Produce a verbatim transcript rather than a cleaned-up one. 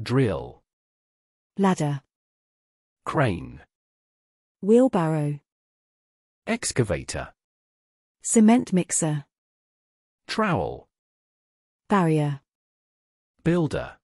drill, ladder, crane, wheelbarrow, excavator, cement mixer, trowel, barrier, builder.